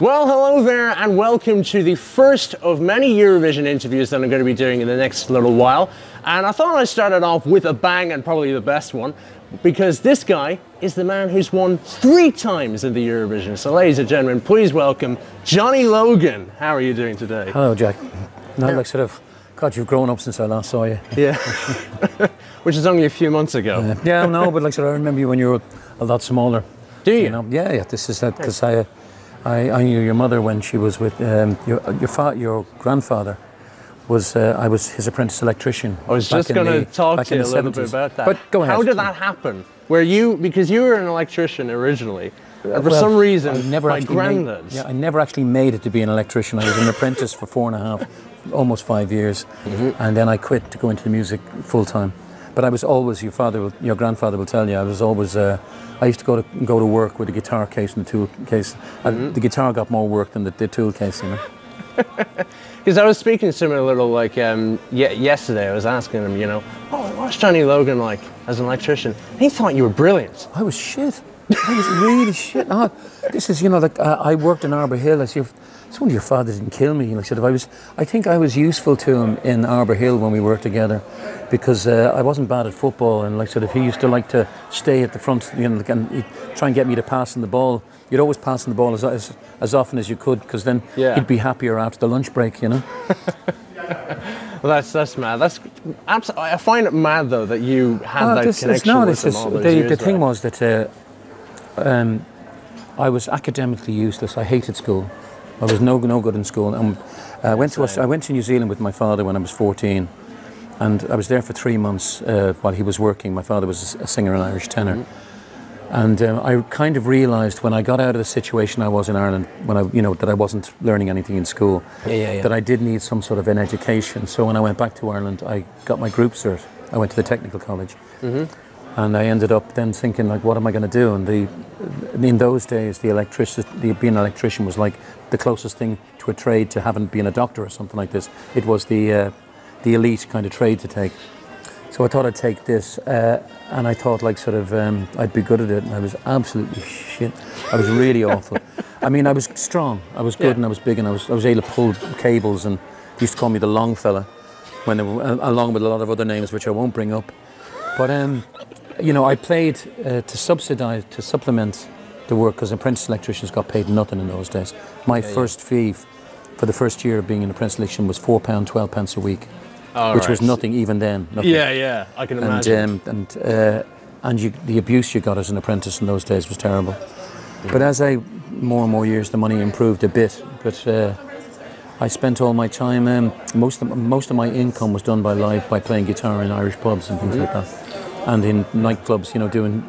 Well, hello there and welcome to the first of many Eurovision interviews that I'm going to be doing in the next little while. And I thought I started off with a bang and probably the best one, because this guy is the man who's won 3 times in the Eurovision. So ladies and gentlemen, please welcome Johnny Logan. How are you doing today? Hello, Jack. No, like sort of, God, you've grown up since I last saw you. Yeah, which is only a few months ago. Yeah, no, but like sort of, I remember you when you were a lot smaller. Do you? You know? Yeah, yeah, this is that, because I knew your mother when she was with, your grandfather was, I was his apprentice electrician. I was just going to talk to you a little bit about that. But go ahead. How did that happen? Where you, because you were an electrician originally, and for some reason, my granddad's. Yeah, I never actually made it to be an electrician. I was an apprentice for 4 and a half, almost 5 years, and then I quit to go into the music full time. But I was always, your grandfather will tell you, I was always, I used to go to work with a guitar case and the tool case. And the guitar got more work than the tool case, you know. Because I was speaking to someone a little, like, yesterday, I was asking him, you know, oh, what's Johnny Logan like as an electrician? And he thought you were brilliant. I was shit. I was really shit. Oh, this is, you know, like, I worked in Arbor Hill. It's one of your father didn't kill me. Like, I think I was useful to him in Arbor Hill when we worked together, because I wasn't bad at football, and like he used to like to stay at the front, you know, and he'd try and get me to pass in the ball. You'd always pass in the ball as often as you could, because then he'd be happier after the lunch break, you know. Well, that's mad. I find it mad though that you had that connection with him all those years. The thing was that I was academically useless. I hated school. I was no good in school. And I went to New Zealand with my father when I was 14, and I was there for 3 months while he was working. My father was a singer and Irish tenor, and I kind of realised when I got out of the situation I was in Ireland, when that I wasn't learning anything in school, that I did need some sort of an education. So when I went back to Ireland, I got my group cert. I went to the technical college, and I ended up then thinking, like, what am I going to do? And in those days, being an electrician was like the closest thing to a trade to having been a doctor or something like this. It was the elite kind of trade to take. So I thought I'd take this, and I thought, like, I'd be good at it, and I was absolutely shit. I was really awful. I mean, I was strong, I was good, and I was big, and I was able to pull cables, and they used to call me the long fella, when they were, along with a lot of other names, which I won't bring up. But, you know, I played to supplement the work, because apprentice electricians got paid nothing in those days. My first fee for the first year of being an apprentice electrician was £4, 12 a week, which was nothing even then. Nothing. Yeah, yeah, I can imagine. And the abuse you got as an apprentice in those days was terrible. But as more and more years, the money improved a bit. But I spent all my time. Most of my income was done by playing guitar in Irish pubs and things like that, and in nightclubs, you know, doing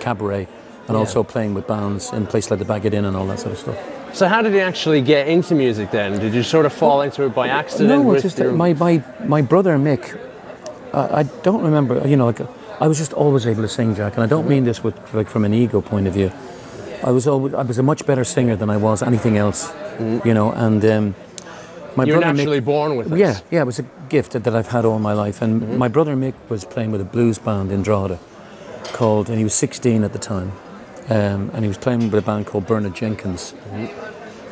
cabaret, and also playing with bands in places like the Bagot Inn and all that sort of stuff. So how did you actually get into music then? Did you sort of fall into it by accident? No, it's just my brother Mick, I don't remember, you know, like, I was just always able to sing, Jack, and I don't mean this with, like, from an ego point of view. I was a much better singer than I was anything else, you know, and you're naturally born with it. Yeah, yeah, it was a gift that I've had all my life. And my brother Mick was playing with a blues band in Drogheda called, and he was 16 at the time, and he was playing with a band called Bernard Jenkins.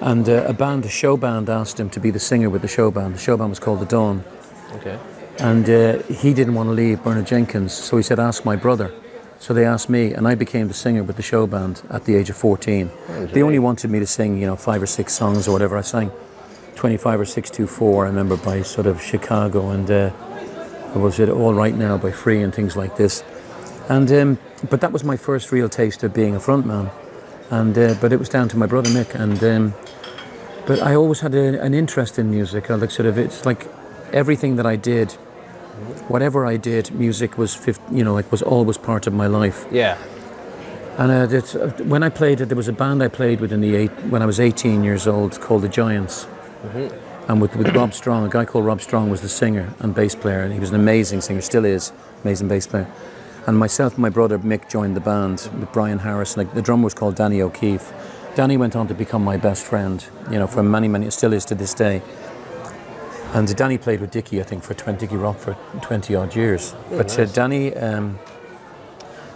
And a show band asked him to be the singer with the show band. The show band was called The Dawn. Okay. And he didn't want to leave Bernard Jenkins, so he said, ask my brother. So they asked me, and I became the singer with the show band at the age of 14. Okay. They only wanted me to sing, you know, 5 or 6 songs or whatever I sang. 25 or 624, I remember, by sort of Chicago, and was it All Right Now by Free and things like this. And but that was my first real taste of being a frontman, and but it was down to my brother Mick. And but I always had an interest in music. It's like everything that I did, whatever I did, music was was always part of my life. Yeah. And when I played it, there was a band I played with when I was 18 years old called The Giants. And with Rob Strong, a guy called Rob Strong was the singer and bass player, and he was an amazing singer, still is, amazing bass player. And myself and my brother Mick joined the band with Brian Harris. Like, the drummer was called Danny O'Keefe. Danny went on to become my best friend, you know, for many, still is to this day. And Danny played with Dickie, I think, Dickie Rock for 20 odd years. Yeah, but nice. Danny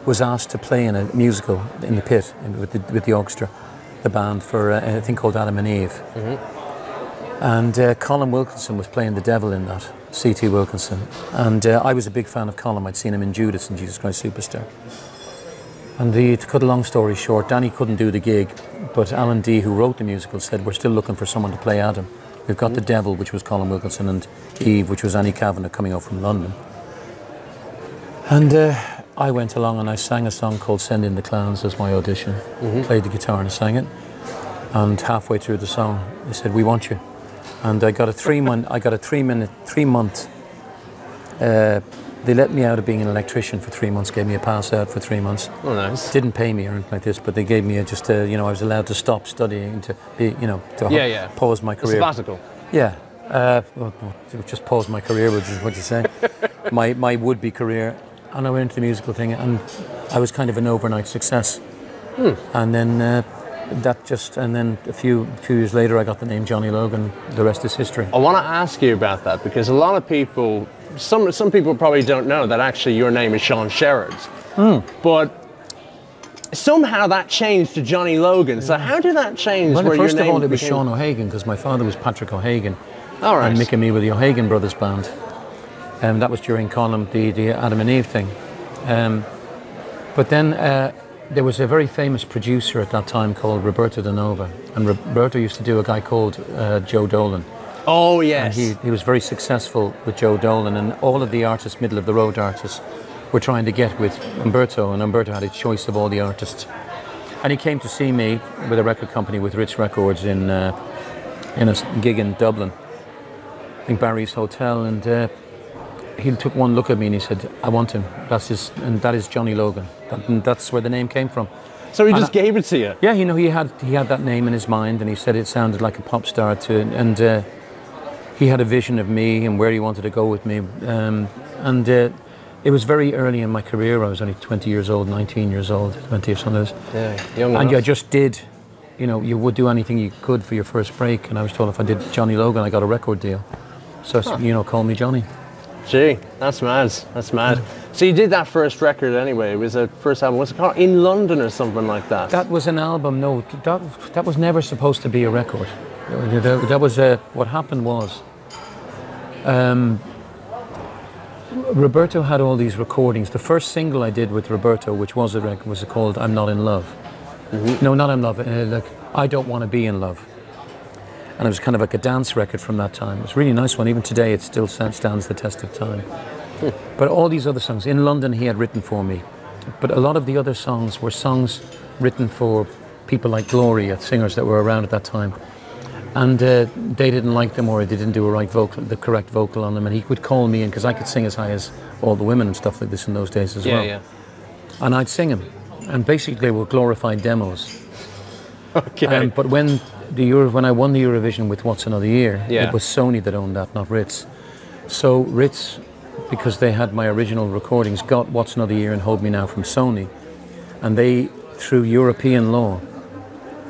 was asked to play in a musical in the pit with the orchestra. the band for a thing called Adam and Eve. Mm-hmm. And Colin Wilkinson was playing the devil in that, C.T. Wilkinson. And I was a big fan of Colin. I'd seen him in Judas and Jesus Christ Superstar. And to cut a long story short, Danny couldn't do the gig, but Alan D, who wrote the musical, said, we're still looking for someone to play Adam. We've got the devil, which was Colin Wilkinson, and Eve, which was Annie Kavanagh coming up from London. And I went along and I sang a song called Send in the Clowns as my audition. Mm-hmm. Played the guitar and I sang it. And halfway through the song, they said, we want you. And I got a three-month, they let me out of being an electrician for 3 months, gave me a pass out for 3 months. Oh, nice. Didn't pay me or anything like this, but they gave me a, just a, you know, I was allowed to stop studying to be, you know, to pause my career. A sabbatical. Yeah. Just pause my career, which is what you say. my would-be career. And I went into the musical thing, and I was kind of an overnight success. Hmm. And then a few years later, I got the name Johnny Logan. The rest is history. I want to ask you about that, because a lot of people, some people probably don't know that actually your name is Sean Sherrod. Hmm. But somehow that changed to Johnny Logan. So how did that change? Well, first of all, it was Sean O'Hagan, because my father was Patrick O'Hagan. All right. And Mick and me were the O'Hagan Brothers band. And that was during Colin, the Adam and Eve thing. But then there was a very famous producer at that time called Roberto de Nova. And Roberto used to do a guy called Joe Dolan. Oh, yes. And he was very successful with Joe Dolan, and all of the artists, middle-of-the-road artists, were trying to get with Umberto, and Umberto had a choice of all the artists. And he came to see me with a record company, with Ritz Records, in a gig in Dublin, in Barry's Hotel, and he took one look at me and he said, I want him. That's his, and that is Johnny Logan. And that's where the name came from. So he just gave it to you? Yeah, you know, he had that name in his mind, and he said it sounded like a pop star too, and he had a vision of me and where he wanted to go with me. It was very early in my career. I was only 20 years old, 19 years old, 20 or something. Yeah, young enough. And I just did, you know, you would do anything you could for your first break, and I was told if I did Johnny Logan, I got a record deal. So, you know, call me Johnny. Gee, that's mad. That's mad. So you did that first record anyway. It was a first album. Was it called In London or something like that? That was an album. No, that was never supposed to be a record. That was what happened was Roberto had all these recordings. The first single I did with Roberto, which was a record, was called "I'm Not in Love." Mm-hmm. No, not "I'm in Love." Like I don't want to be in love. And it was kind of like a dance record from that time. It was a really nice one. Even today, it still stands the test of time. But all these other songs, In London, he had written for me. But a lot of the other songs were songs written for people like Gloria, singers that were around at that time. And they didn't like them, or they didn't do a the correct vocal on them. And he would call me in, because I could sing as high as all the women and stuff like this in those days as well. Yeah. And I'd sing them. And basically, they were glorified demos. Okay. But when I won the Eurovision with What's Another Year, it was Sony that owned that, not Ritz. So Ritz, because they had my original recordings, got What's Another Year and Hold Me Now from Sony. And they, through European law,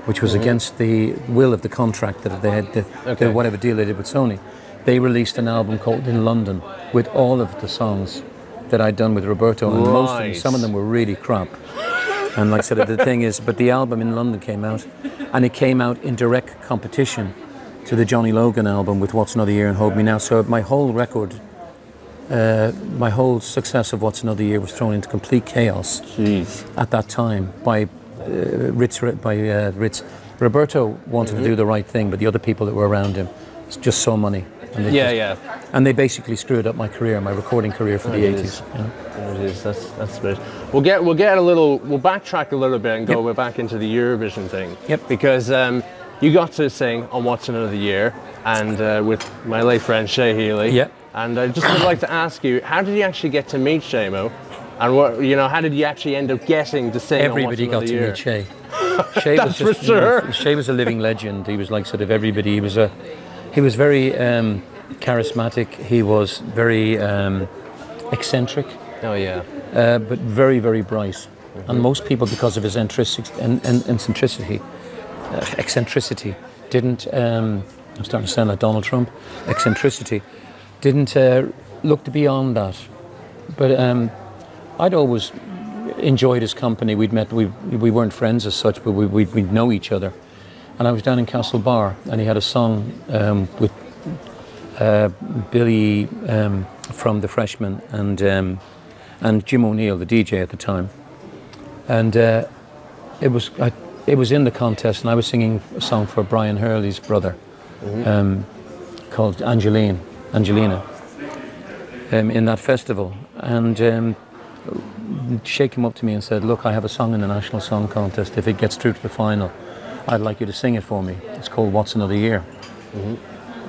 which was against the will of the contract that they had, whatever deal they did with Sony, they released an album called In London with all of the songs that I'd done with Roberto. And most of them, some of them were really crap. And like I said, the thing is, but the album In London came out, and it came out in direct competition to the Johnny Logan album with What's Another Year and Hold Me Now. So my whole record, my whole success of What's Another Year was thrown into complete chaos. Jeez. At that time by Ritz. Roberto wanted to do the right thing, but the other people that were around him just saw money. And and they basically screwed up my career, my recording career for the 80s. You know? That's great. We'll backtrack a little bit and go back into the Eurovision thing. Yep. Because you got to sing on What's Another Year, and with my late friend Shay Healy. Yep. And I just would like to ask you, how did you actually get to meet Shaymo? And how did you actually end up getting to sing? Everybody on What's Another Year? Everybody got to meet Shay. That's for sure. You know, Shay was a living legend. He was like sort of everybody. He was very charismatic. He was very eccentric. Oh yeah. But very, very bright. Mm-hmm. And most people, because of his eccentricity, didn't. I'm starting to sound like Donald Trump. Eccentricity didn't look beyond that. But I'd always enjoyed his company. We'd met, we weren't friends as such, but we'd know each other. And I was down in Castlebar, and he had a song with Billy from The Freshmen and Jim O'Neill, the DJ at the time. And it was in the contest, and I was singing a song for Brian Hurley's brother, called Angelina, in that festival. And Shay came up to me and said, look, I have a song in the National Song Contest. If it gets through to the final, I'd like you to sing it for me. It's called What's Another Year.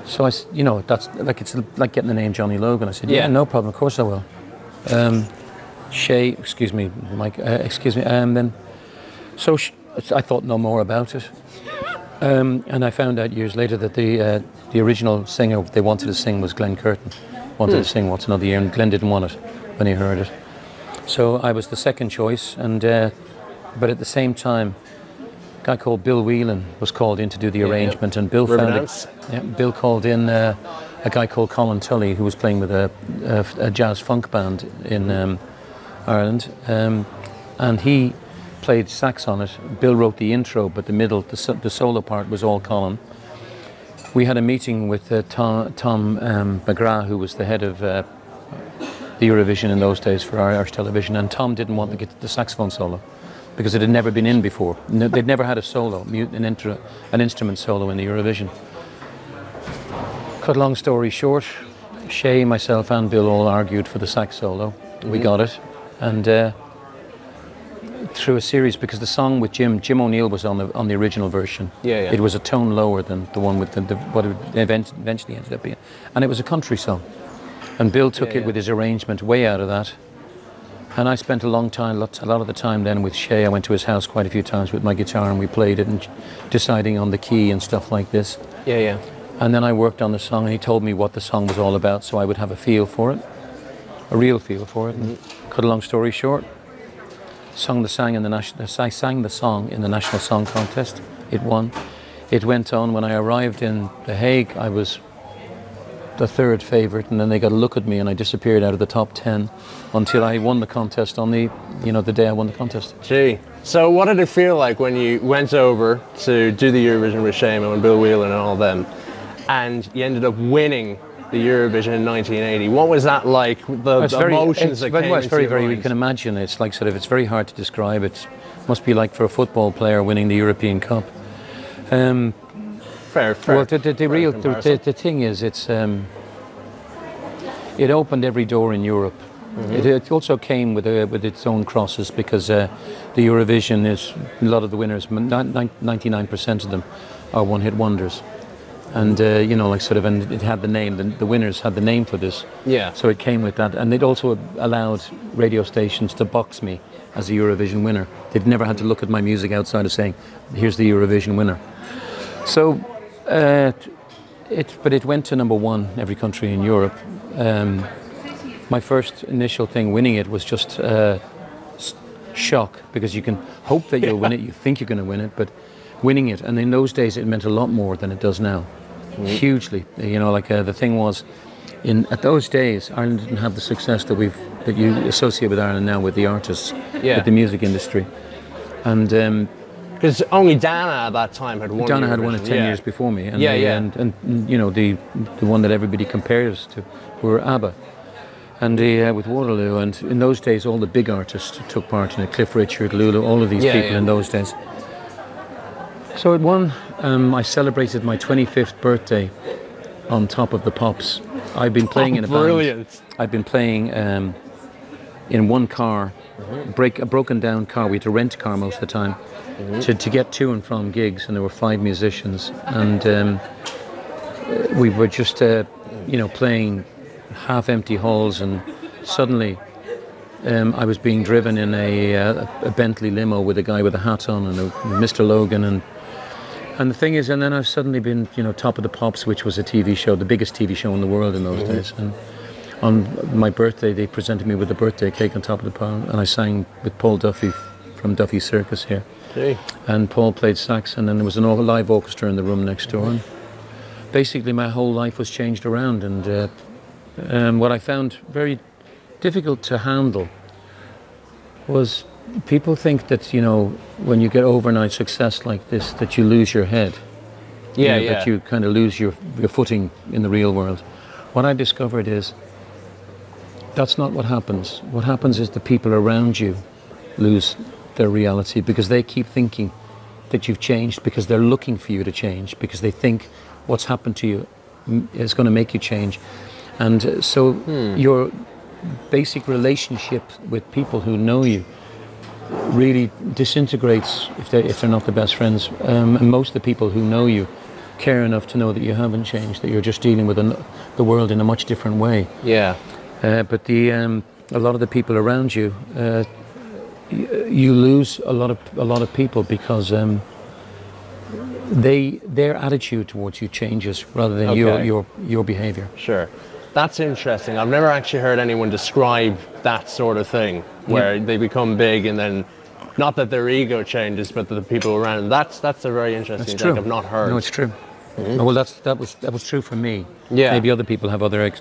So I, you know, that's like, it's like getting the name Johnny Logan. I said, yeah, no problem, of course I will. Shay, excuse me, Mike, excuse me. And then, so I thought no more about it. And I found out years later that the original singer they wanted to sing was Glenn Curtin. Wanted to sing What's Another Year, and Glenn didn't want it when he heard it. So I was the second choice, and but at the same time, a guy called Bill Whelan was called in to do the arrangement, and Bill Bill called in a guy called Colin Tully, who was playing with a jazz funk band in Ireland, and he played sax on it. Bill wrote the intro, but the middle, the solo part was all Colin. We had a meeting with Tom McGrath, who was the head of the Eurovision in those days for Irish television, and Tom didn't want to get the saxophone solo because it had never been in before. No, they'd never had a solo, an instrument solo in the Eurovision. Cut long story short, Shay, myself and Bill all argued for the sax solo. We got it, and through a series, because the song with Jim O'Neill was on the original version. It was a tone lower than the one with the what it eventually ended up being, and it was a country song. And Bill took it with his arrangement way out of that. And I spent a lot of the time then with Shay. I went to his house quite a few times with my guitar, and we played it and deciding on the key and stuff like this. And then I worked on the song, and he told me what the song was all about, so I would have a feel for it, a real feel for it. And cut a long story short, I sang the song in the National Song Contest. It won. It went on. When I arrived in The Hague, I was the third favourite, and then they got a look at me, and I disappeared out of the top 10 until I won the contest on the, you know, the day I won the contest. Gee. So what did it feel like when you went over to do the Eurovision with Shay and Bill Whelan and all them, and you ended up winning the Eurovision in 1980? What was that like? The emotions that came into your mind. You can imagine. It's like sort of, it's very hard to describe. It must be like for a football player winning the European Cup. Well, the thing is, it's it opened every door in Europe. It also came with its own crosses, because the Eurovision is, a lot of the winners, 99% of them are one-hit wonders, and you know, like sort of, and it had the name. The winners had the name for this. So it came with that, and it also allowed radio stations to box me as a Eurovision winner. They've never had to look at my music outside of saying, "Here's the Eurovision winner." So, it went to #1 every country in Europe. My first initial thing winning it was just shock, because you can hope that you'll win it, you think you're going to win it, but winning it, and in those days it meant a lot more than it does now, hugely. You know, like the thing was, at those days Ireland didn't have the success that you associate with Ireland now, with the artists, with the music industry, and. Because only Dana at that time had won. Dana had won it 10 years before me, and and you know, the one that everybody compares to were ABBA, and with Waterloo. And in those days, all the big artists took part in it: Cliff Richard, Lulu, all of these people in those days. So it won. I celebrated my 25th birthday on Top of the Pops. I'd been playing in a band. Brilliant! I'd been playing in one car, a broken down car. We had to rent a car most of the time. To get to and from gigs, and there were 5 musicians, and we were just you know, playing half empty halls, and suddenly I was being driven in a Bentley limo with a guy with a hat on and Mr. Logan, and the thing is, and then I've suddenly been, you know, Top of the Pops, which was a TV show, the biggest TV show in the world in those days, and on my birthday they presented me with a birthday cake on Top of the Pops, and I sang with Paul Duffy from Duffy Circus here. And Paul played sax, and then there was a live orchestra in the room next door. And basically, my whole life was changed around, and what I found very difficult to handle was people think that, you know, when you get overnight success like this, that you lose your head. Yeah, you know, yeah. That you kind of lose your footing in the real world. What I discovered is that's not what happens. What happens is the people around you lose their reality because they keep thinking that you've changed, because they're looking for you to change, because they think what's happened to you is going to make you change. And so your basic relationship with people who know you really disintegrates if they're not the best friends. And most of the people who know you care enough to know that you haven't changed, that you're just dealing with the world in a much different way. Yeah. But a lot of the people around you, you lose a lot of people because their attitude towards you changes rather than your behavior. Sure, that's interesting. I've never actually heard anyone describe that sort of thing where they become big and then not that their ego changes, but that the people around them. That's a very interesting thing I've not heard. No, it's true. Mm-hmm. Well, that was true for me. Yeah. Maybe other people have other.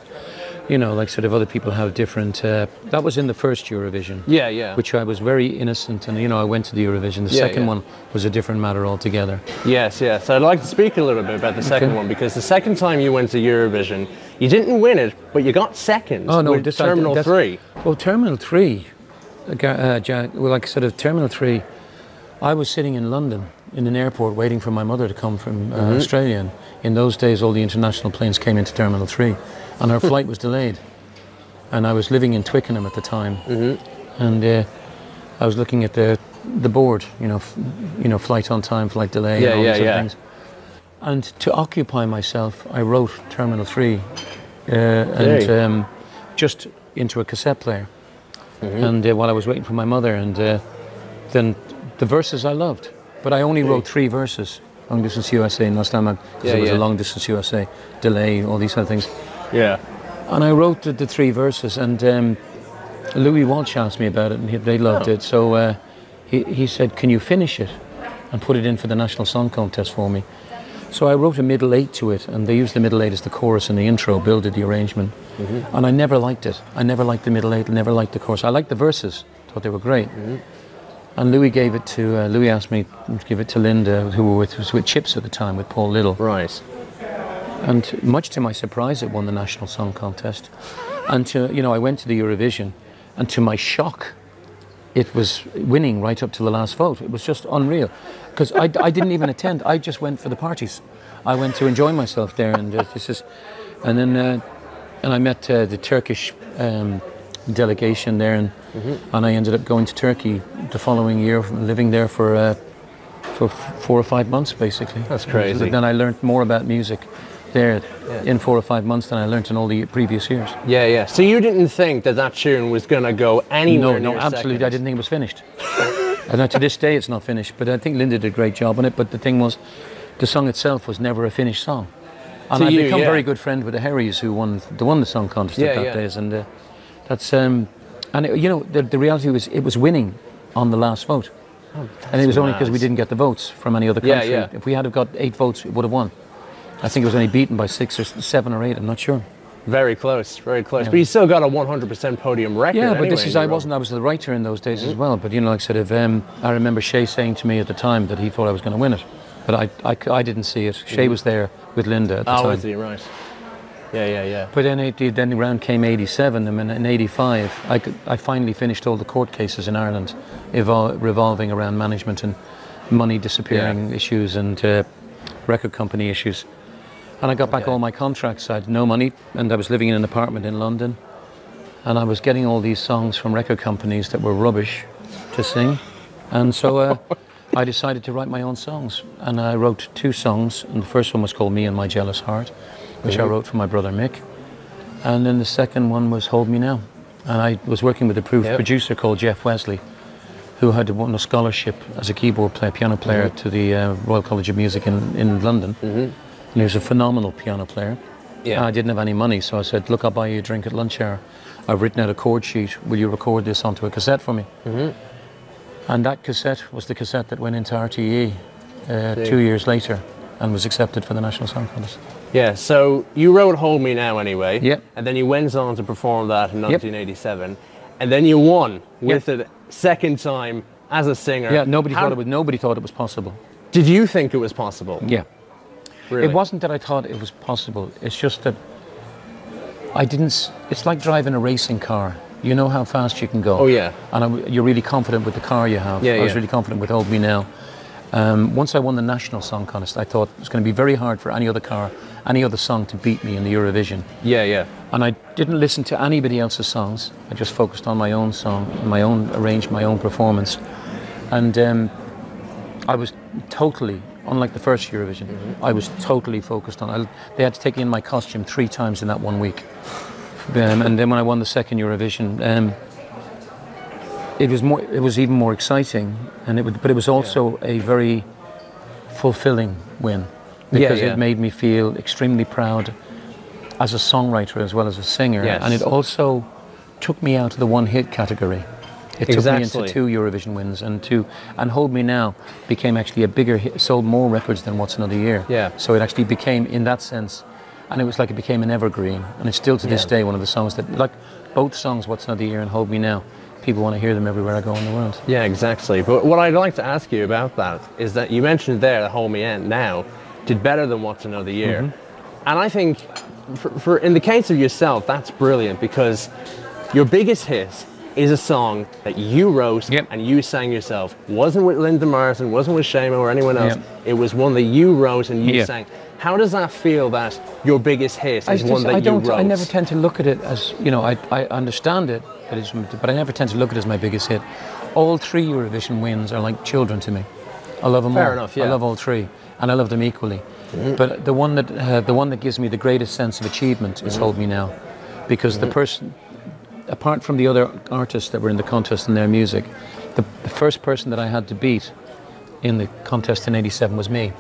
You know, like sort of other people have different... that was in the first Eurovision. Yeah, yeah. Which I was very innocent and, you know, I went to the Eurovision. The second one was a different matter altogether. Yes, yes. So I'd like to speak a little bit about the second one, because the second time you went to Eurovision, you didn't win it, but you got second with Terminal 3. Well, Terminal 3, Terminal 3, I was sitting in London in an airport waiting for my mother to come from Australia. And in those days, all the international planes came into Terminal 3. And her flight was delayed. And I was living in Twickenham at the time. Mm-hmm. And I was looking at the board, you know, flight on time, flight delay, and all these other things. And to occupy myself, I wrote Terminal 3 just into a cassette player. Mm-hmm. And while I was waiting for my mother, and then the verses I loved. But I only wrote 3 verses, Long Distance USA and Last Time Out, because it was a Long Distance USA, delay, all these other things. Yeah, and I wrote the 3 verses, and Louis Walsh asked me about it, and they loved it. So he said, "Can you finish it and put it in for the National Song Contest for me?" So I wrote a middle eight to it, and they used the middle eight as the chorus and the intro, Bill did the arrangement. Mm-hmm. And I never liked it. I never liked the middle eight. I never liked the chorus. I liked the verses; thought they were great. Mm-hmm. And Louis gave it to Louis asked me to give it to Linda, who was with Chips at the time, with Paul Little. Right. And much to my surprise, it won the National Song Contest. And I went to the Eurovision, and to my shock, it was winning right up to the last vote. It was just unreal, because I didn't even attend. I just went for the parties. I went to enjoy myself there, and and I met the Turkish delegation there, and I ended up going to Turkey the following year, living there for 4 or 5 months basically. That's crazy. Then I learned more about music there in 4 or 5 months than I learnt in all the previous years. Yeah, yeah. So you didn't think that tune was going to go anywhere? No, absolutely. Seconds. I didn't think it was finished. And to this day it's not finished, but I think Linda did a great job on it. But the thing was, the song itself was never a finished song. And I've become very good friend with the Harrys, who won the song contest days. And that's... and it, you know, the reality was it was winning on the last vote. Oh, and it was only because we didn't get the votes from any other country. Yeah, yeah. If we had have got 8 votes, it would have won. I think it was only beaten by 6 or 7 or 8, I'm not sure. Very close, very close. Yeah. But you still got a 100% podium record. Yeah, but I was the writer in those days as well. But, you know, like sort of, I remember Shay saying to me at the time that he thought I was going to win it. But I didn't see it. Shay was there with Linda at the time. Oh, was he, right. Yeah, yeah, yeah. But then around came 87, and in 85, I finally finished all the court cases in Ireland, revolving around management and money disappearing issues and record company issues. And I got back all my contracts. I had no money, and I was living in an apartment in London. And I was getting all these songs from record companies that were rubbish to sing. And so I decided to write my own songs. And I wrote 2 songs, and the first one was called Me and My Jealous Heart, which I wrote for my brother Mick. And then the second one was Hold Me Now. And I was working with a producer called Jeff Wesley, who had won a scholarship as a keyboard player, piano player, to the Royal College of Music in London. Mm-hmm. And he was a phenomenal piano player. Yeah. And I didn't have any money, so I said, "Look, I'll buy you a drink at lunch hour. I've written out a chord sheet. Will you record this onto a cassette for me?" Mm-hmm. And that cassette was the cassette that went into RTE 2 years later and was accepted for the National Song Contest. Yeah, so you wrote Hold Me Now anyway. Yep. And then you went on to perform that in 1987. And then you won with it second time as a singer. Yeah, nobody thought it was possible. Did you think it was possible? Yeah. Really? It wasn't that I thought it was possible. It's just that I didn't. It's like driving a racing car. You know how fast you can go. Oh yeah. And you're really confident with the car you have. Yeah, I was really confident with Hold Me Now. Once I won the national song contest, I thought it's going to be very hard for any other car, any other song to beat me in the Eurovision. Yeah, yeah. And I didn't listen to anybody else's songs. I just focused on my own song, my own arrangement, my own performance. And I was totally, unlike the first Eurovision, I was totally focused on. They had to take in my costume 3 times in that 1 week. And then when I won the second Eurovision, it was even more exciting, and but it was also a very fulfilling win, because it made me feel extremely proud as a songwriter as well as a singer, and it also took me out of the one-hit category. It took me into 2 Eurovision wins, and Hold Me Now became actually a bigger hit, sold more records than What's Another Year. Yeah. So it actually became, in that sense, and it was like it became an evergreen, and it's still to this day one of the songs that, like both songs, What's Another Year and Hold Me Now, people want to hear them everywhere I go in the world. Yeah, exactly. But what I'd like to ask you about that is that you mentioned there that Hold Me Now did better than What's Another Year. And I think, for in the case of yourself, that's brilliant, because your biggest hit is a song that you wrote and you sang yourself. Wasn't with Linda Martin, wasn't with Shamo or anyone else. It was one that you wrote and you sang. How does that feel that your biggest hit is one that you wrote? I never tend to look at it as, you know, I understand it, but I never tend to look at it as my biggest hit. All 3 Eurovision wins are like children to me. I love them all. Fair enough, yeah. I love all 3, and I love them equally. But the one that gives me the greatest sense of achievement is Hold Me Now, because the person, apart from the other artists that were in the contest and their music, the first person that I had to beat in the contest in '87 was me.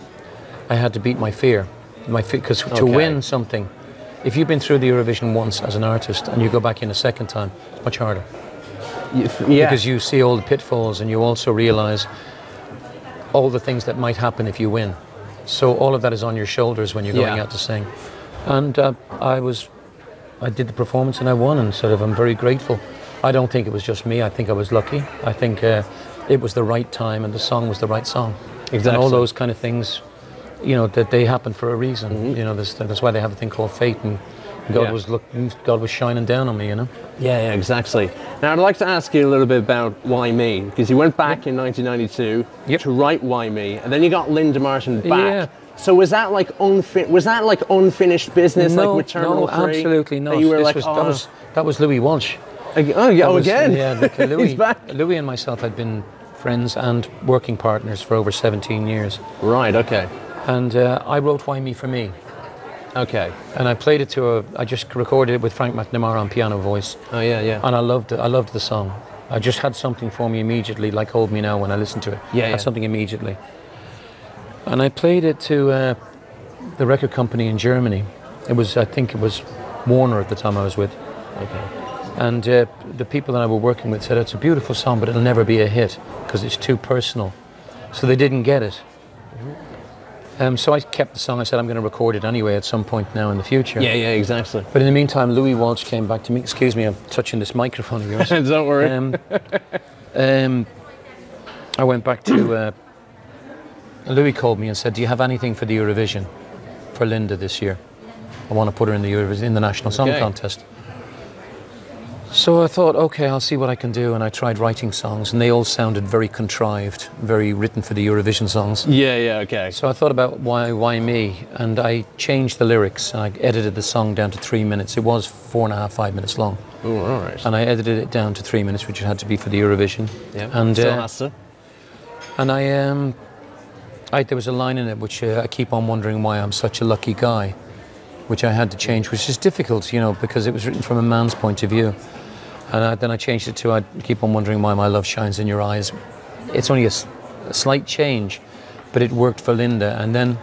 I had to beat my fear, because to win something, if you've been through the Eurovision once as an artist and you go back in a second time, it's much harder. Because you see all the pitfalls, and you also realise all the things that might happen if you win. So all of that is on your shoulders when you're going out to sing. And I did the performance and I won, and sort of I'm very grateful. I don't think it was just me. I think I was lucky. I think it was the right time, and the song was the right song. Exactly. And all those kind of things, you know, that they happen for a reason. You know, that's why they have a thing called fate, and God was God was shining down on me, you know. Yeah, yeah, exactly. Now I'd like to ask you a little bit about Why Me, because you went back in 1992 to write Why Me, and then you got Linda Martin back. So was that like unfinished business, like with Terminal 3? No, absolutely not. That, that was Louis Walsh. Again? Yeah, Louis, he's back. Louis and myself had been friends and working partners for over 17 years. Right, okay. And I wrote Why Me for me. Okay. And I played it to I just recorded it with Frank McNamara on piano voice. Oh yeah, yeah. And I loved it. I loved the song. I just had something for me immediately, like Hold Me Now when I listened to it. Yeah, I had something immediately. And I played it to the record company in Germany. It was, I think it was Warner at the time I was with. Okay. And the people that I were working with said, it's a beautiful song, but it'll never be a hit because it's too personal. So they didn't get it. So I kept the song. I said, I'm going to record it anyway at some point now in the future. Yeah, yeah, exactly. But in the meantime, Louis Walsh came back to me. Excuse me, I'm touching this microphone of yours. Don't worry. I went back to... Louis called me and said, do you have anything for the Eurovision for Linda this year? I want to put her in the Eurovision, in the national song contest. So I thought, okay, I'll see what I can do, and I tried writing songs, and they all sounded very contrived, very written for the Eurovision songs. Yeah, yeah, okay. So I thought about why me, and I changed the lyrics, and I edited the song down to 3 minutes. It was 4.5, 5 minutes long. Oh, all right. And I edited it down to 3 minutes, which it had to be for the Eurovision. Yeah, and still has to. And there was a line in it which I keep on wondering why I'm such a lucky guy, which I had to change, which is difficult, you know, because it was written from a man's point of view. And then I changed it to, I keep on wondering why my love shines in your eyes. It's only a slight change, but it worked for Linda. And then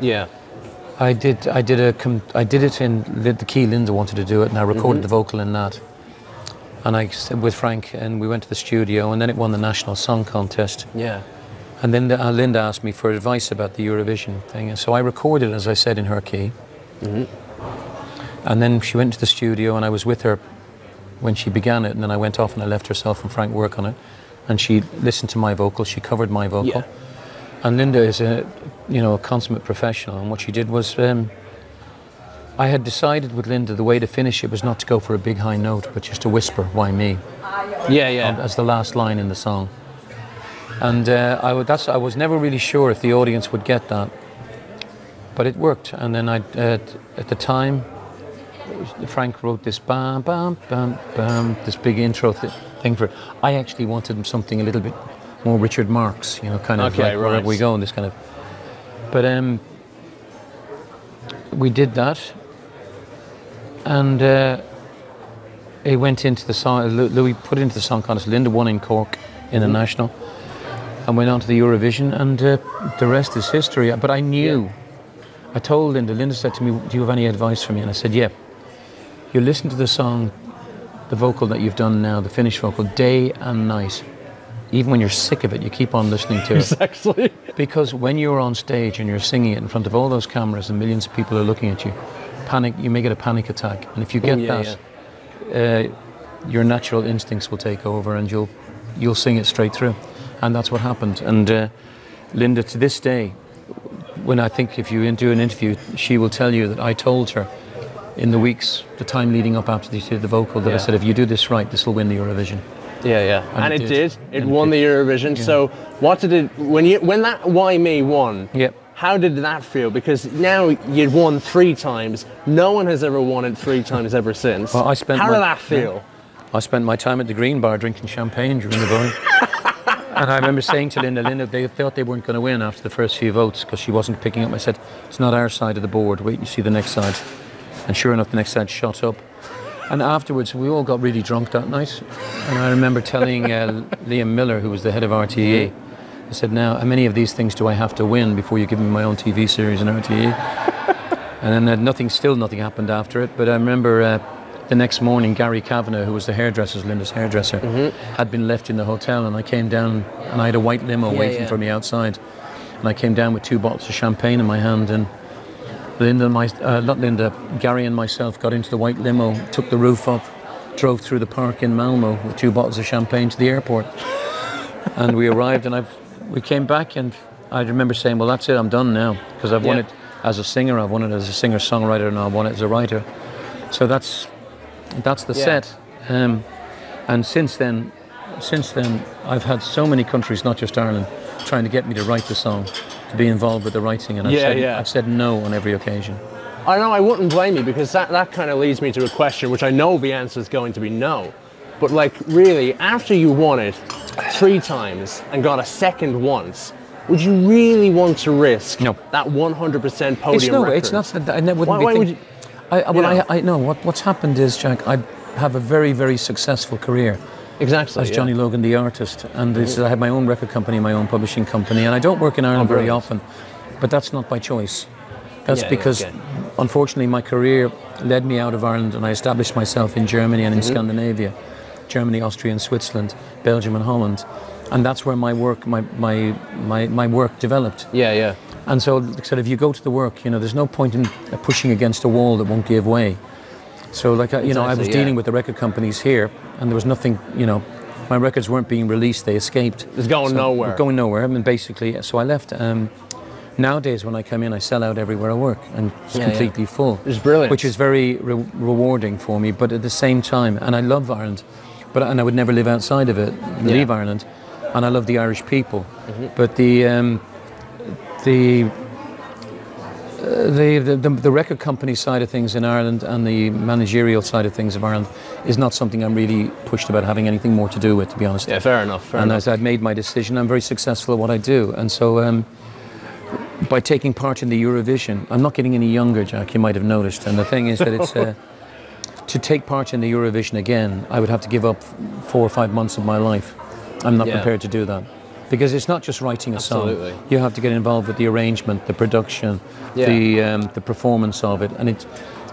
I did it in the key Linda wanted to do it, and I recorded the vocal in that. And I said with Frank, and we went to the studio, and then it won the national song contest. Yeah. And then Linda asked me for advice about the Eurovision thing. And so I recorded, as I said, in her key. And then she went to the studio, and I was with her when she began it, and then I went off and I left herself and Frank work on it, and she listened to my vocal, she covered my vocal. Yeah. And Linda is a, you know, a consummate professional, and what she did was, I had decided with Linda the way to finish it was not to go for a big high note, but just to whisper, "Why me?" Yeah, yeah. As the last line in the song. And I was never really sure if the audience would get that, but it worked. And then at the time, Frank wrote this bam, bam, bam, bam, this big intro thing for it. I actually wanted something a little bit more Richard Marx, you know, kind of like right. Where we go and this kind of. But we did that, and it went into the song. Louis put it into the song contest. Linda won in Cork in the national, and went on to the Eurovision, and the rest is history. But I knew. Yeah. I told Linda. Linda said to me, "Do you have any advice for me?" And I said, "Yeah. You listen to the song, the vocal that you've done now, the finished vocal, day and night. Even when you're sick of it, you keep on listening to it." Exactly. Because when you're on stage and you're singing it in front of all those cameras and millions of people are looking at you, you may get a panic attack. And if you get that, your natural instincts will take over and you'll sing it straight through. And that's what happened. And Linda, to this day, when I think if you do an interview, she will tell you that I told her in the weeks, the time leading up after she did the vocal, that I said, if you do this right, this will win the Eurovision. Yeah, yeah, and it did. It won the Eurovision. Yeah. So, what did it when that "Why Me" won? Yep. How did that feel? Because now you'd won 3 times. No one has ever won it 3 times ever since. Well, how did that feel? I spent my time at the Green Bar drinking champagne during the voting, and I remember saying to Linda, they thought they weren't going to win after the first few votes because she wasn't picking up. I said, "It's not our side of the board. Wait and see the next side." And sure enough, the next side shot up. And afterwards, we all got really drunk that night. And I remember telling Liam Miller, who was the head of RTE, I said, "Now, how many of these things do I have to win before you give me my own TV series in RTE?" And then nothing happened after it. But I remember the next morning, Gary Kavanagh, who was the hairdresser, Linda's hairdresser, had been left in the hotel. And I came down, and I had a white limo waiting for me outside. And I came down with 2 bottles of champagne in my hand, and Gary and myself got into the white limo, took the roof up, drove through the park in Malmo with 2 bottles of champagne to the airport. And we arrived, and we came back, and I remember saying, "Well, that's it, I'm done now, because I've won it as a singer, I've won it as a singer-songwriter, and I've won it as a writer." So that's the set. And since then, I've had so many countries, not just Ireland, trying to get me to write the song, to be involved with the writing, and I've said no on every occasion. I know, I wouldn't blame you, because that kind of leads me to a question which I know the answer is going to be no. But like, really, after you won it 3 times and got a second once, would you really want to risk that 100% podium record? It's not. I wouldn't Well, what's happened is, Jack, I have a very, very successful career. Exactly. As Johnny Logan, the artist, and I have my own record company, my own publishing company, and I don't work in Ireland very often, but that's not by choice. That's because, unfortunately, my career led me out of Ireland, and I established myself in Germany and in Scandinavia, Germany, Austria, and Switzerland, Belgium, and Holland, and that's where my work, my work developed. Yeah, yeah. And so, if you go to the work, you know, there's no point in pushing against a wall that won't give way. So, I was dealing with the record companies here, and there was nothing, my records weren't being released, they escaped. It's going nowhere. Going nowhere, I mean, basically, so I left. Nowadays, when I come in, I sell out everywhere I work, and it's completely full. It's brilliant. Which is very rewarding for me, but at the same time, and I love Ireland, and I would never live outside of it, leave Ireland, and I love the Irish people, but The record company side of things in Ireland and the managerial side of things of Ireland is not something I'm really pushed about having anything more to do with, to be honest. Yeah, fair enough. Fair enough. As I've made my decision, I'm very successful at what I do. And so by taking part in the Eurovision, I'm not getting any younger, Jack, you might have noticed. And the thing is that it's, to take part in the Eurovision again, I would have to give up 4 or 5 months of my life. I'm not prepared to do that. Because it's not just writing a song. Absolutely. You have to get involved with the arrangement, the production, the performance of it,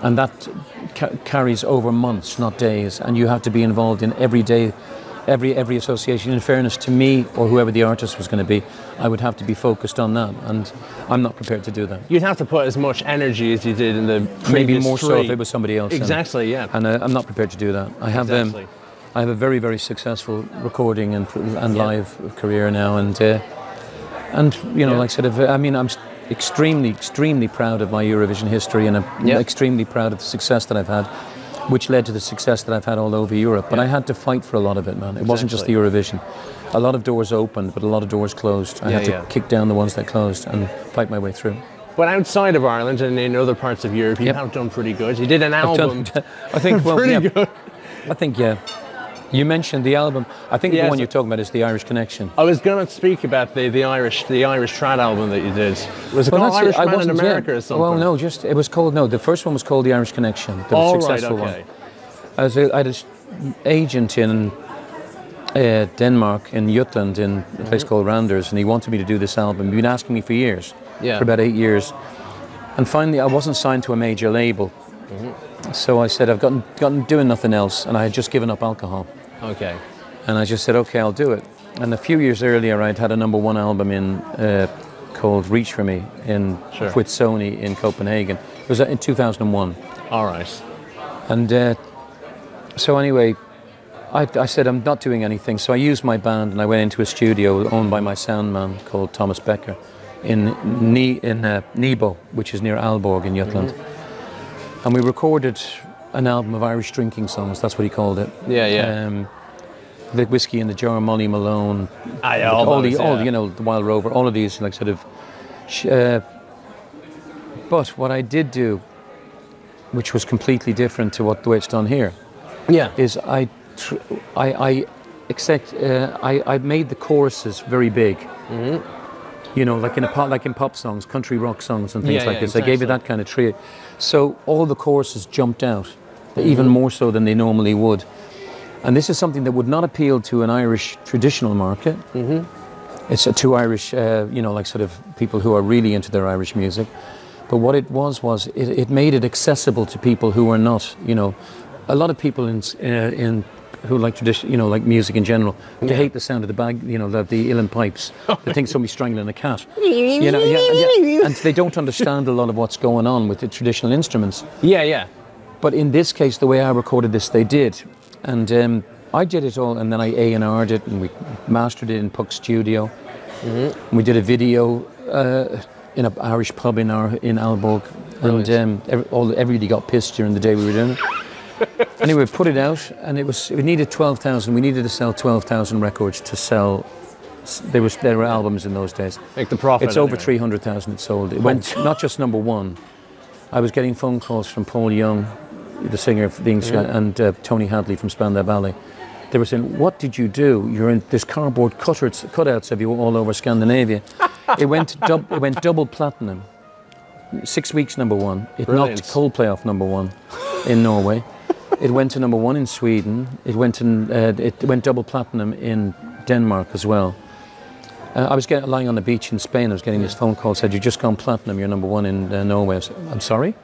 and that carries over months, not days. And you have to be involved in every day every association. In fairness to me or whoever the artist was going to be, I would have to be focused on that, and I'm not prepared to do that. You'd have to put as much energy as you did in the previous maybe more three. So if it was somebody else. Exactly, yeah. And I'm not prepared to do that. I have I have a very, very successful recording and live career now, and you know, like I said, I mean, I'm extremely, extremely proud of my Eurovision history, and I'm extremely proud of the success that I've had, which led to the success that I've had all over Europe. But I had to fight for a lot of it, man. It wasn't just the Eurovision. A lot of doors opened, but a lot of doors closed. I had to kick down the ones that closed and fight my way through. But outside of Ireland and in other parts of Europe, you have done pretty good. You did an album. I think, well, pretty good. I think, You mentioned the album. I think the one you're talking about is The Irish Connection. I was going to speak about the Irish trad album that you did. Was it called Irish Man in America or something? Well, no, just it was called, no, the first one was called The Irish Connection, the successful one. I had an agent in Denmark, in Jutland, in a place called Randers, and he wanted me to do this album. He'd been asking me for years, for about 8 years. And finally, I wasn't signed to a major label. So I said, I've gotten doing nothing else, and I had just given up alcohol. Okay. And I just said, okay, I'll do it. And a few years earlier, I'd had a #1 album in called Reach For Me in with Sony in Copenhagen. It was in 2001. All right. And so anyway, I said, I'm not doing anything. So I used my band, and I went into a studio owned by my sound man called Thomas Becker in Nebo, which is near Aalborg in Jutland. And we recorded an album of Irish drinking songs, that's what he called it. Yeah, yeah. The Whiskey in the Jar, Molly Malone, all those, you know, the Wild Rover, all of these, like, sort of. But what I did do, which was completely different to the way it's done here, is I made the choruses very big. You know, like in pop songs, country rock songs and things like this. Exactly. I gave you that kind of treat. So all the choruses jumped out, even more so than they normally would. And this is something that would not appeal to an Irish traditional market. It's to Irish, you know, like sort of people who are really into their Irish music. But what it was it made it accessible to people who are not, you know, a lot of people who like tradition, you know, like music in general. They hate the sound of the bag, you know, the Illan pipes. They think somebody's strangling a cat. You know, and they don't understand a lot of what's going on with the traditional instruments. Yeah, yeah. But in this case, the way I recorded this, they did, and I did it all, and then I A&R'd it, and we mastered it in Puck's studio. We did a video in an Irish pub in Aalborg, and everybody got pissed during the day we were doing it. Anyway, we put it out, and we needed 12,000. We needed to sell 12,000 records to sell. There were albums in those days. Make the profit. It's over 300,000 it sold. It went not just #1. I was getting phone calls from Paul Young, the singer of the English guy, and Tony Hadley from Spandau Ballet. They were saying, "What did you do? You're in this cardboard cutouts of you all over Scandinavia." It went double platinum. 6 weeks #1. It knocked Coldplay off #1 in Norway. It went to #1 in Sweden. It went double platinum in Denmark as well. I was lying on the beach in Spain. I was getting this phone call, said, "You've just gone platinum. You're #1 in Norway." I said, "I'm sorry."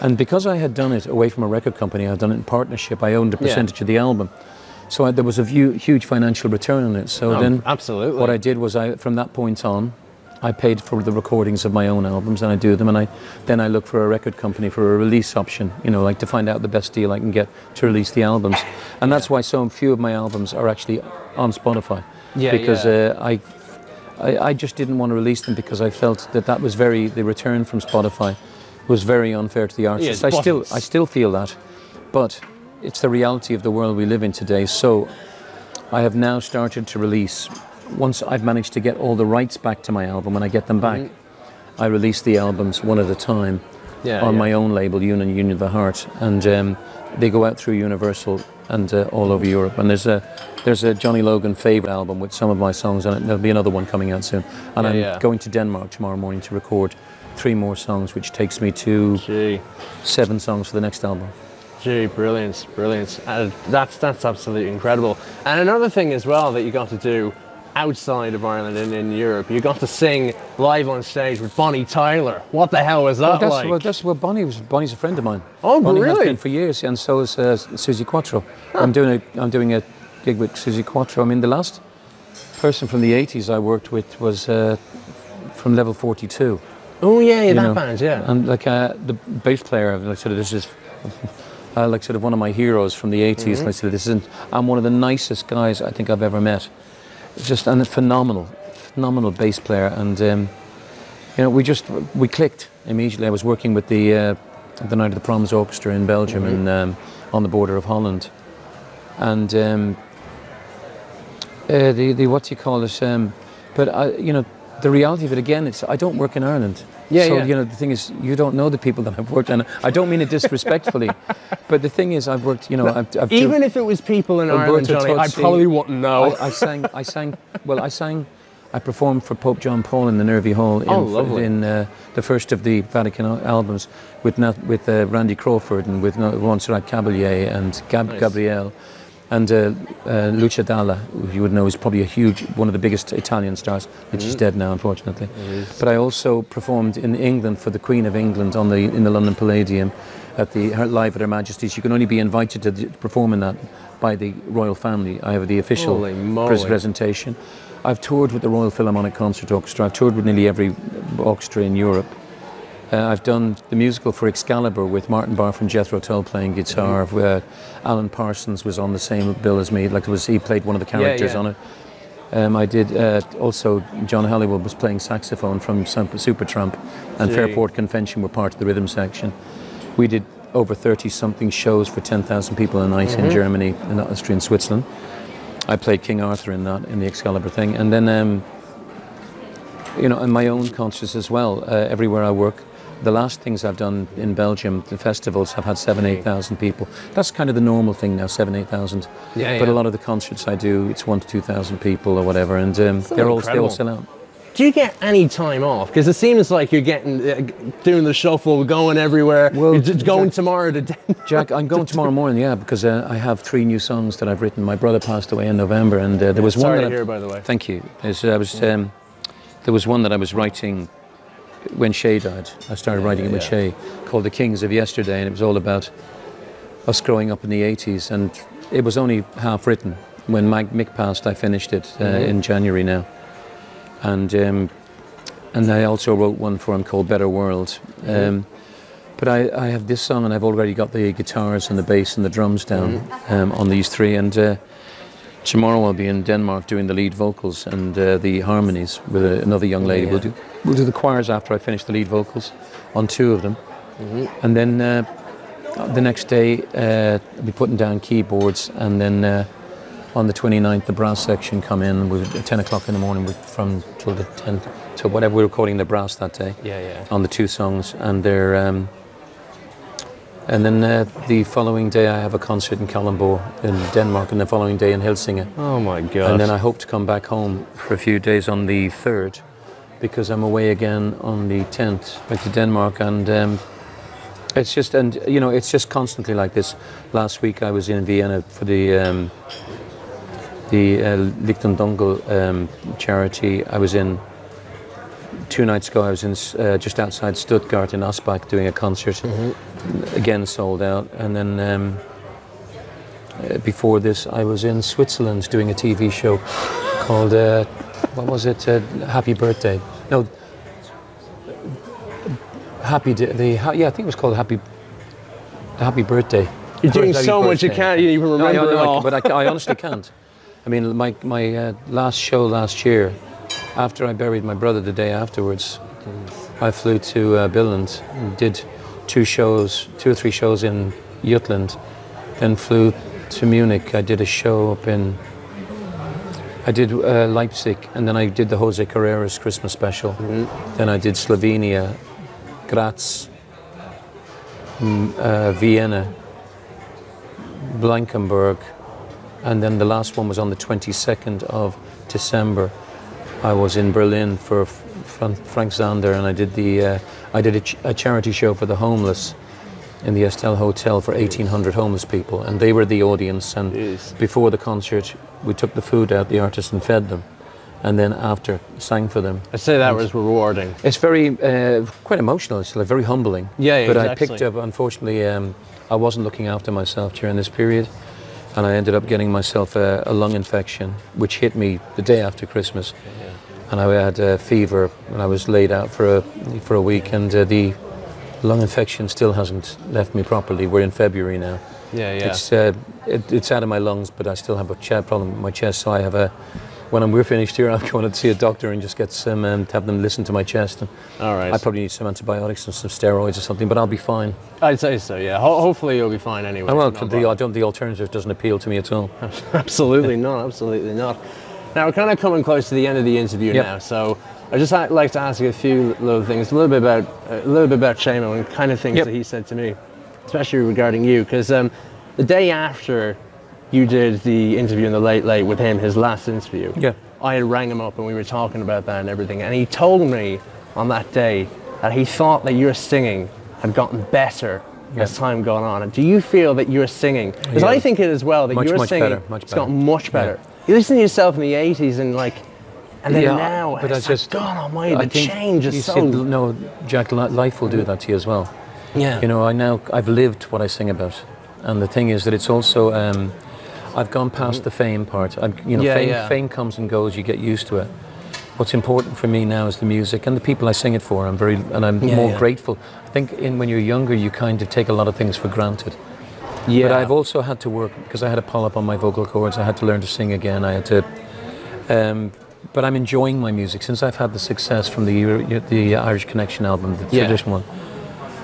And because I had done it away from a record company, I had done it in partnership. I owned a percentage of the album, so there was a huge financial return on it. So then, absolutely, what I did was from that point on, I paid for the recordings of my own albums, and I do them, and then I look for a record company for a release option, you know, like to find out the best deal I can get to release the albums. And that's why so few of my albums are actually on Spotify, because I just didn't want to release them, because I felt that was the return from Spotify was very unfair to the artists. Yeah, I still feel that, but it's the reality of the world we live in today. So I have now started to release. Once I've managed to get all the rights back to my album, when I get them back, I release the albums one at a time on my own label, Union of the Heart, and they go out through Universal and all over Europe. And there's a Johnny Logan favourite album with some of my songs on it. There'll be another one coming out soon. And I'm going to Denmark tomorrow morning to record 3 more songs, which takes me to 7 songs for the next album. Gee, brilliant, brilliant. That's absolutely incredible. And another thing as well that you got to do outside of Ireland and in Europe, you got to sing live on stage with Bonnie Tyler. What the hell was that like? Well, that's where Bonnie's a friend of mine. Oh, Bonnie really? Has been for years, and so is Susie Quattro. Huh. I'm doing a gig with Susie Quattro. I mean, the last person from the 80s I worked with was from Level 42. Oh yeah, yeah, that band, yeah. And like the bass player, like sort of this is like sort of one of my heroes from the 80s. Mm-hmm. And I said, this isn't. I'm one of the nicest guys I think I've ever met. Just and a phenomenal bass player, and we clicked immediately. I was working with the Night of the Proms Orchestra in Belgium, mm-hmm. and on the border of Holland, and the what do you call it? But the reality of it again, it's I don't work in Ireland. Yeah, so, yeah. The thing is, you don't know the people that I've worked on. I don't mean it disrespectfully, but the thing is, I've worked, I've even if it was people in Ireland, Johnny, I probably wouldn't know. I performed for Pope John Paul in the Nervy Hall in, the first of the Vatican albums with Randy Crawford and with Montserrat Caballé and Gabrielle. And Lucia Dalla, who you would know is probably one of the biggest Italian stars, and she's dead now, unfortunately. But I also performed in England for the Queen of England in the London Palladium at live at Her Majesty's. You can only be invited to perform in that by the royal family. I have the official presentation. I've toured with the Royal Philharmonic Concert Orchestra. I've toured with nearly every orchestra in Europe. I've done the musical for Excalibur with Martin Barr from Jethro Tull playing guitar. Alan Parsons was on the same bill as me. He played one of the characters on it. I did also. John Halliwell was playing saxophone from Supertramp, and Fairport Convention were part of the rhythm section. We did over 30-something shows for 10,000 people a night in Germany, in Austria, and Switzerland. I played King Arthur in the Excalibur thing, and then in my own concerts as well. Everywhere I work. The last things I've done in Belgium, the festivals have had 7,000 to 8,000 people. That's kind of the normal thing now, 7,000 to 8,000. Yeah, but a lot of the concerts I do, it's 1,000 to 2,000 people or whatever, and they all sell out. Do you get any time off? Because it seems like you're getting doing the shuffle, going everywhere. Well, you're just going tomorrow to Denmark. Jack, I'm going tomorrow morning, yeah, because I have 3 new songs that I've written. My brother passed away in November, and there was one. Sorry to hear, by the way. Thank you. There was one that I was writing. When Shay died, I started writing it with Shay, called The Kings of Yesterday, and it was all about us growing up in the 80s, and it was only half written. When Mick passed, I finished it in January now. And I also wrote one for him called Better World. But I have this song, and I've already got the guitars and the bass and the drums down on these 3, and tomorrow I'll be in Denmark doing the lead vocals and the harmonies with another young lady. We'll do the choirs after I finish the lead vocals on 2 of them. And then the next day I'll be putting down keyboards, and then on the 29th the brass section come in at 10 o'clock in the morning from till the 10th to whatever. We're recording the brass that day on the 2 songs, and they're and then the following day I have a concert in Kalundborg in Denmark, and the following day in Helsinki. Oh my God. And then I hope to come back home for a few days on the 3rd, because I'm away again on the 10th back to Denmark, and it's just constantly like this. Last week I was in Vienna for the Lichten Dunkel charity. I was in 2 nights ago. I was in just outside Stuttgart in Asbach doing a concert, again sold out. And then before this, I was in Switzerland doing a TV show called what was it? Happy Birthday? No, I think it was called Happy Birthday. You're doing so much you can't even remember it all. But I honestly can't. I mean, my last show last year. After I buried my brother the day afterwards, I flew to Billund and did 2 or 3 shows in Jutland, then flew to Munich. I did a show up in, Leipzig, and then I did the Jose Carreras Christmas special. Then I did Slovenia, Graz, Vienna, Blankenburg, and then the last one was on the 22nd of December. I was in Berlin for Frank Zander, and I did a charity show for the homeless in the Estelle Hotel for 1,800 homeless people, and they were the audience. And before the concert, we took the food out, the artist, and fed them, and then after sang for them. I'd say that was rewarding. It's very quite emotional. It's like very humbling. Yeah, yeah. But exactly. I picked up. Unfortunately, I wasn't looking after myself during this period. and I ended up getting myself a lung infection, which hit me the day after Christmas. And I had a fever, and I was laid out for a week, and the lung infection still hasn't left me properly. We're in February now. It's out of my lungs, but I still have a problem with my chest, so I have a... When we're finished here, I'm going to see a doctor and just get some, and have them listen to my chest. And all right. I probably need some antibiotics and some steroids or something, but I'll be fine. I'd say so, yeah. Hopefully you'll be fine anyway. I won't. The alternative doesn't appeal to me at all. Absolutely not, absolutely not. Now, we're kind of coming close to the end of the interview now, so I'd just like to ask you a few little things, a little bit about Shamo and kind of things that he said to me, especially regarding you, because the day after you did the interview in the Late Late with him, his last interview, I had rang him up and we were talking about that and everything, and he told me on that day that he thought that your singing had gotten better as time gone on. And do you feel that your singing, because I think it as well, that your singing has gotten much better. You listen to yourself in the 80s and like, and then now, but it's just gone on my head. The change is so... No, Jack, life will do that to you as well. Yeah. You know, I've lived what I sing about. And the thing is that it's also, I've gone past the fame part. Fame comes and goes, you get used to it. What's important for me now is the music and the people I sing it for. I'm more grateful. I think when you're younger, you kind of take a lot of things for granted. Yeah. But I've also had to work, because I had a polyp on my vocal cords, I had to learn to sing again, I had to... but I'm enjoying my music. Since I've had the success from the Irish Connection album, the traditional one,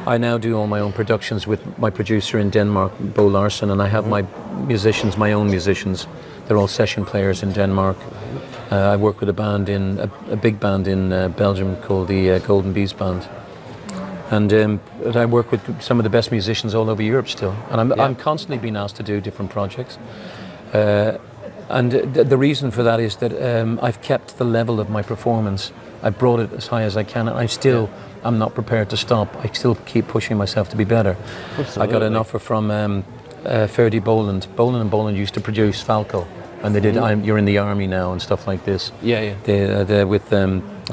I now do all my own productions with my producer in Denmark, Bo Larsen, and I have my own musicians. They're all session players in Denmark. I work with a big band in Belgium called the Golden Bees Band. And I work with some of the best musicians all over Europe still. And I'm constantly being asked to do different projects. And the reason for that is that I've kept the level of my performance. I brought it as high as I can. And I'm not prepared to stop. I still keep pushing myself to be better. Absolutely. I got an offer from Ferdy Boland. Boland & Boland used to produce Falco. And they did You're in the Army Now and stuff like this. Yeah, yeah. They're with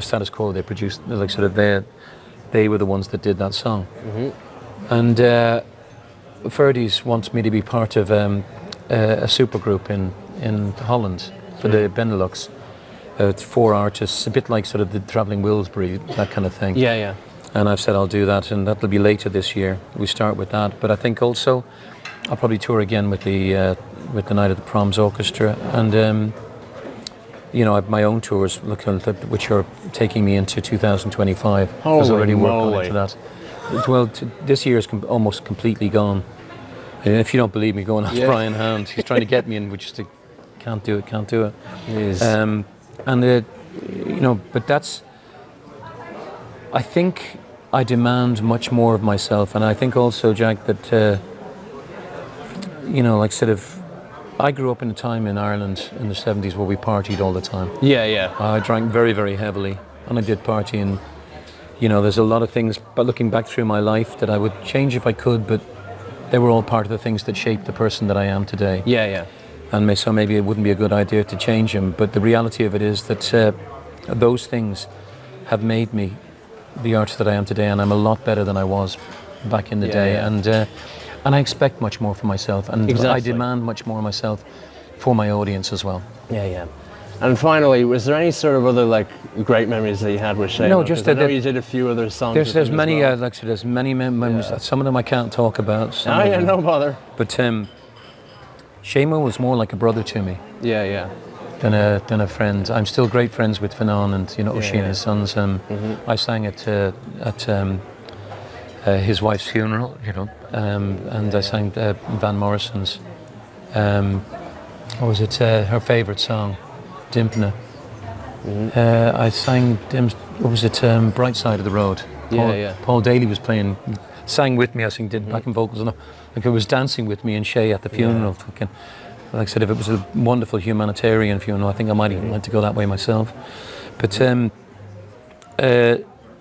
Status Quo, they produced, like sort of their... They were the ones that did that song. And Ferdy's wants me to be part of a supergroup in Holland for the Benelux. It's 4 artists, a bit like sort of the Travelling Wilsbury, that kind of thing. Yeah, yeah. And I've said I'll do that, and that'll be later this year. We start with that, but I think also I'll probably tour again with the Night of the Proms Orchestra, and you know, I have my own tours, which are taking me into 2025. Holy There's already work going into that. Well, this year is almost completely gone. And if you don't believe me, go and ask Brian Hand. He's trying to get me in, we just can't do it. Yes. You know, but that's... I think I demand much more of myself, and I think also, Jack, that, you know, like sort of... I grew up in a time in Ireland in the 70s where we partied all the time. Yeah, yeah. I drank very, very heavily, and I did party, and, you know, there's a lot of things, but looking back through my life, that I would change if I could, but they were all part of the things that shaped the person that I am today. Yeah, yeah. And so maybe it wouldn't be a good idea to change them, but the reality of it is that those things have made me the artist that I am today, and I'm a lot better than I was back in the day. Yeah. And I expect much more from myself, and I demand much more of myself for my audience as well. Yeah, yeah. And finally, was there any sort of other like great memories that you had with Shane? No, just that you did a few other songs. There's many, well. Like there's many memories. Yeah. Some of them I can't talk about. Some yeah, no bother. But Shane was more like a brother to me. Yeah, yeah. Than a friend. I'm still great friends with Fanon and Oisin and his sons. I sang at his wife's funeral, I sang Van Morrison's, her favourite song, Dimpna. I sang, Bright Side of the Road. Paul Daly was sang with me, I sang backing vocals, and he was dancing with me and Shay at the funeral. Yeah. Like I said, if it was a wonderful humanitarian funeral, I think I might even like to go that way myself. But,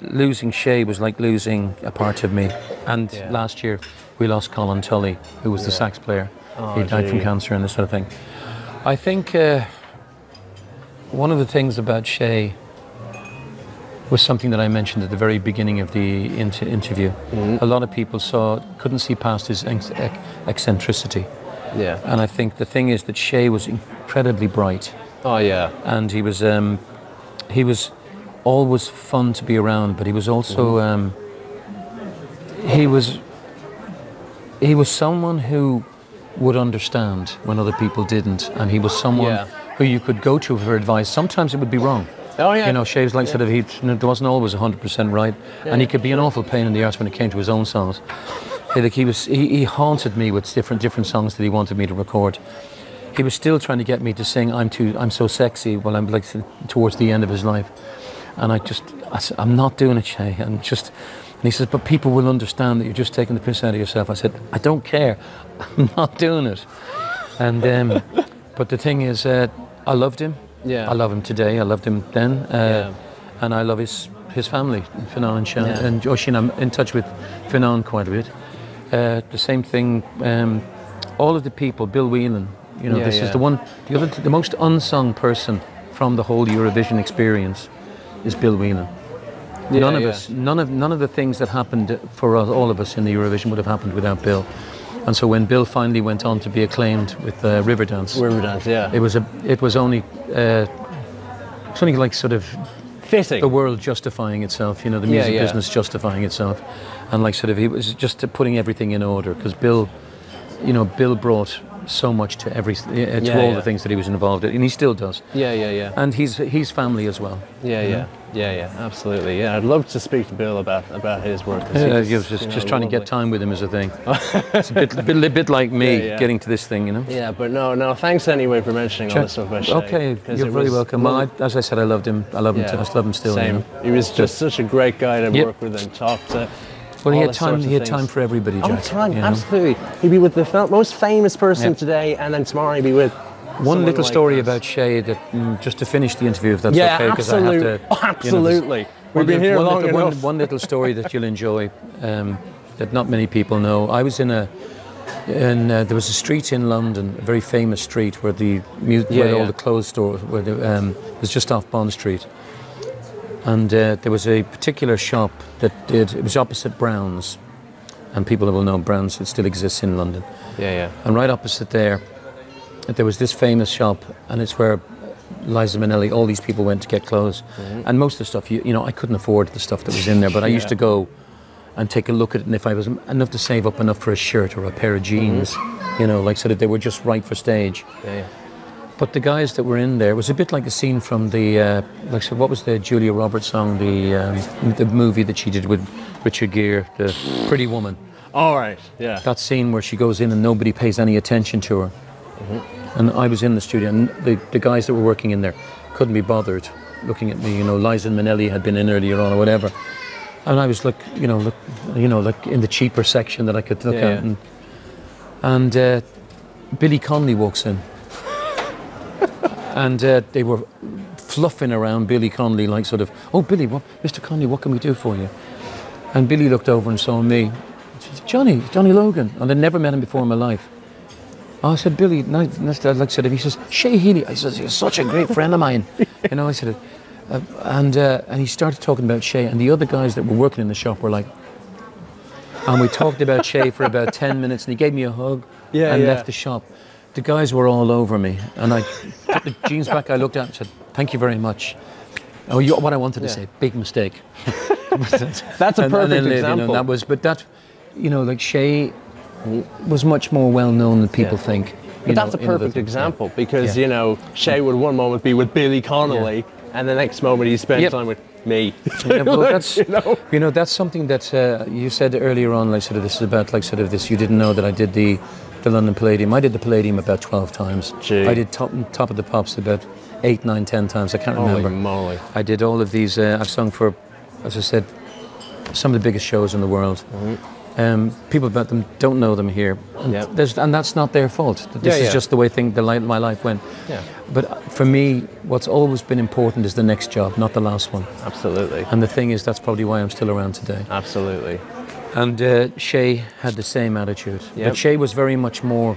losing Shay was like losing a part of me, and last year we lost Colin Tully, who was the sax player. He died from cancer and this sort of thing. I think one of the things about Shay was something that I mentioned at the very beginning of the interview. A lot of people couldn't see past his eccentricity. Yeah. And I think the thing is that Shay was incredibly bright. Oh yeah. And he was always fun to be around, but he was also he was someone who would understand when other people didn't, and he was someone who you could go to for advice. Sometimes it would be wrong. Oh yeah. You know, Shay's like sort of there wasn't always 100% right, and he could be an awful pain in the arse when it came to his own songs. Like he haunted me with different songs that he wanted me to record. He was still trying to get me to sing I'm So Sexy while I'm like towards the end of his life, and I said, I'm not doing it, Shay. And he says, but people will understand that you're just taking the piss out of yourself. I said, I don't care. I'm not doing it. And but the thing is, I loved him. Yeah. I love him today. I loved him then, and I love his family, Finan and Shannon and Oisin. I'm in touch with Finan quite a bit. The same thing, all of the people, Bill Whelan, you know, this is the one, the most unsung person from the whole Eurovision experience is Bill Whelan. Yeah, none of the things that happened for us, all of us in the Eurovision would have happened without Bill. And so when Bill finally went on to be acclaimed with Riverdance, it was only like sort of fitting. The world justifying itself, you know, the music business justifying itself, and like sort of he was just putting everything in order, because Bill, you know, Bill brought so much to all the things that he was involved in, and he still does. And he's family as well. Absolutely. Yeah, I'd love to speak to Bill about his work. Just trying to get time with him is a thing. It's a bit like me getting to this thing, you know. Yeah, but no. Thanks anyway for mentioning all this stuff about Shay. Okay, you're very welcome. Well, as I said, I loved him. I love him. I just love him still. Same. You know? He was just such a great guy to work with and talk to. Well, he had time for everybody, Jack. Absolutely. He'd be with the most famous person today, and then tomorrow he'd be with. One little story about Shay that, just to finish the interview, if that's okay, because I have to. Oh, absolutely. We've been here long enough. One little story that you'll enjoy, that not many people know. I was there was a street in London, a very famous street where all the clothes stores were. It was just off Bond Street, and there was a particular shop that did. It was opposite Brown's, and people will know Brown's. It still exists in London. And right opposite there. There was this famous shop, and it's where Liza Minnelli, all these people went to get clothes. And most of the stuff, you know, I couldn't afford the stuff that was in there, but I used to go and take a look at it, and if I was enough to save up enough for a shirt or a pair of jeans, you know, like so that they were just right for stage. But the guys that were in there, it was a bit like a scene from the, so what was the Julia Roberts song, the movie that she did with Richard Gere, The Pretty Woman. All right, yeah. That scene where she goes in and nobody pays any attention to her. And I was in the studio, and the guys that were working in there couldn't be bothered looking at me. You know, Liza Minnelli had been in earlier on or whatever, and I was like in the cheaper section that I could look at. And Billy Connolly walks in, and they were fluffing around Billy Connolly like sort of, oh Billy, Mr. Connolly, what can we do for you? And Billy looked over and saw me. She said, Johnny Logan, and I'd never met him before in my life. I said, Billy, he says, Shay Healy. I said, he's such a great friend of mine. You know, I said, and he started talking about Shay, and the other guys that were working in the shop were like, and we talked about Shay for about 10 minutes, and he gave me a hug and left the shop. The guys were all over me, and I took the jeans back, I looked at it and said, thank you very much. Oh, what I wanted to say, big mistake. That's a perfect example. You know, Shay was much more well known than people think. But that's a perfect example, because you know, Shay would one moment be with Billy Connolly, and the next moment he spent time with me. Well, that's that's something that you said earlier on, like sort of this is about like sort of this. You didn't know that I did the London Palladium. I did the Palladium about 12 times. Gee. I did Top of the Pops about 8, 9, 10 times. I can't remember. Holy moly. I did all of these. I've sung for, as I said, some of the biggest shows in the world. People about them don't know them here, and, and that's not their fault. This is just the way my life went. But for me, what's always been important is the next job, not the last one. Absolutely. And the thing is, that's probably why I'm still around today. Absolutely. And Shay had the same attitude. But Shay was very much more.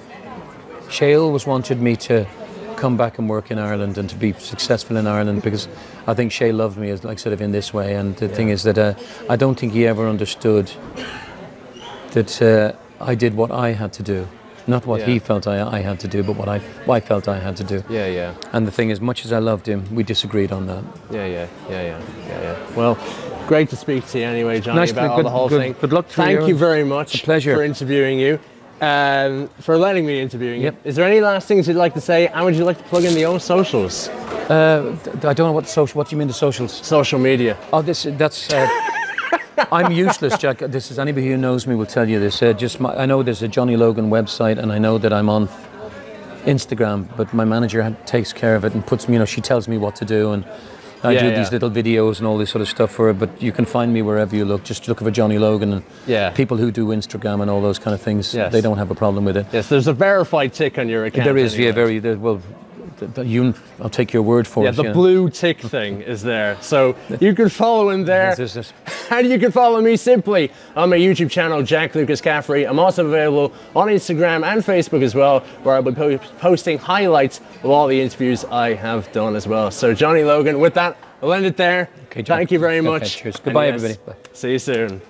Shay always wanted me to come back and work in Ireland and to be successful in Ireland, because I think Shay loved me as like sort of in this way. And the thing is that I don't think he ever understood that I did what I had to do. Not what he felt I had to do, but what I felt I had to do. Yeah, yeah. And the thing is, much as I loved him, we disagreed on that. Yeah, yeah, yeah, yeah, yeah, yeah. Well, great to speak to you anyway, Johnny, nice about the whole thing. Good luck to you. Thank you very much for interviewing you. For letting me interview you. Yep. Is there any last things you'd like to say? And would you like to plug in your own socials? I don't know what social. What do you mean the socials? Social media. Oh, that's. I'm useless, Jack. This is anybody who knows me will tell you this. I know there's a Johnny Logan website, and I know that I'm on Instagram, but my manager takes care of it and puts me. You know, she tells me what to do, and I do these little videos and all this sort of stuff for her. But you can find me wherever you look. Just look for Johnny Logan, and people who do Instagram and all those kind of things, they don't have a problem with it. Yes, there's a verified tick on your account. There is, anyway. Well, I'll take your word for it. Yeah, the blue tick thing is there. So you can follow him there. And you can follow me simply on my YouTube channel, Jack Lucas Caffrey. I'm also available on Instagram and Facebook as well, where I'll be posting highlights of all the interviews I have done as well. So Johnny Logan, with that, I'll end it there. Okay, John. Thank you very much. Okay, cheers. Goodbye, everybody. Bye. See you soon.